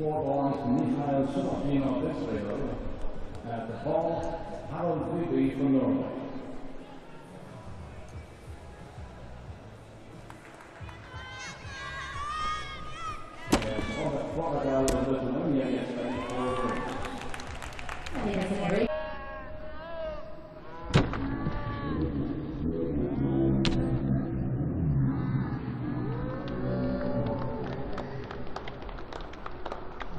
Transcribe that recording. score belongs to Mikhail Sumapin of Israel, at the ball, Harold Viby from Norway. And Robert Portugal of Lithuania yesterday for Norway.